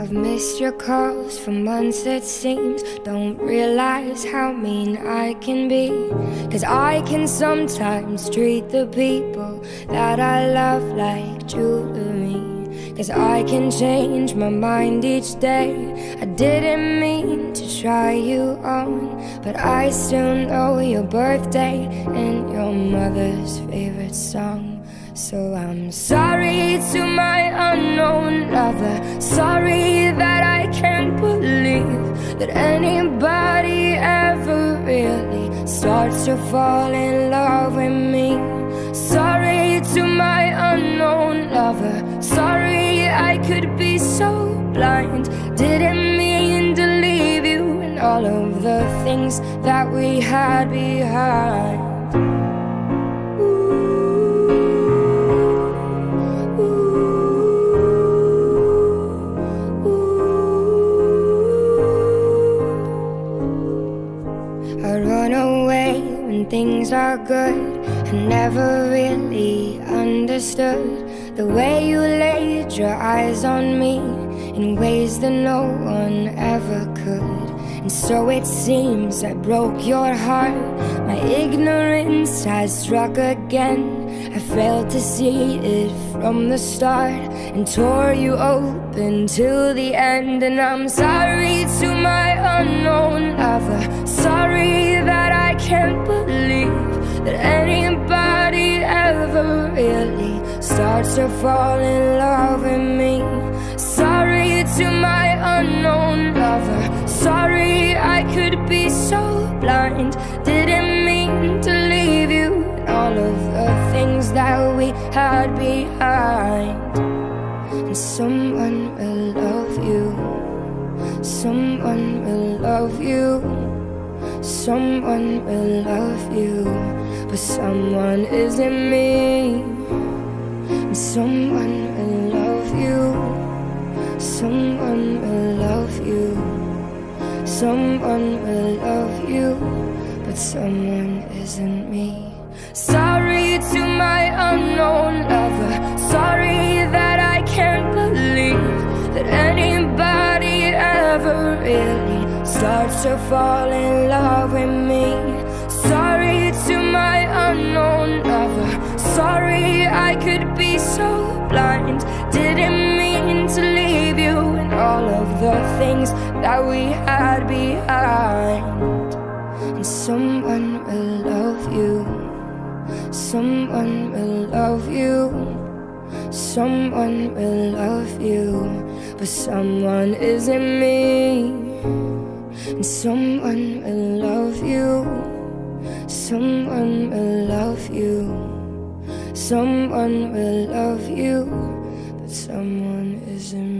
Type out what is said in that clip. I've missed your calls for months, it seems. Don't realize how mean I can be, 'cause I can sometimes treat the people that I love like jewelry. 'Cause I can change my mind each day. I didn't mean to try you on, but I still know your birthday and your mother's favorite song. So I'm sorry to my unknown lover, sorry that I can't believe that anybody ever really starts to fall in love with me. Sorry to my unknown lover, sorry I could be so blind. Didn't mean to leave you and all of the things that we had behind. I run away when things are good. I never really understood the way you laid your eyes on me in ways that no one ever could. And so it seems I broke your heart. My ignorance has struck again. I failed to see it from the start and tore you open till the end. And I'm sorry to my unknown lover, sorry that I can't believe that anybody ever really starts to fall in love with me. Sorry to my unknown lover, sorry I could be so blind. Didn't mean to leave you and all of the things that we had behind. And someone will love you, someone will love you, someone will love you, but someone isn't me. And someone will love you, someone will love you, someone will love you, but someone isn't me. Sorry to my unknown lover, sorry that I can't believe that anybody ever really starts to fall in love with me. Sorry to my unknown lover, sorry I could be so blind. Didn't mean to leave you and all of the things that we had behind. And someone will love you, someone will love you, someone will love you, but someone isn't me. And someone will love you, someone will love you, someone will love you, but someone isn't.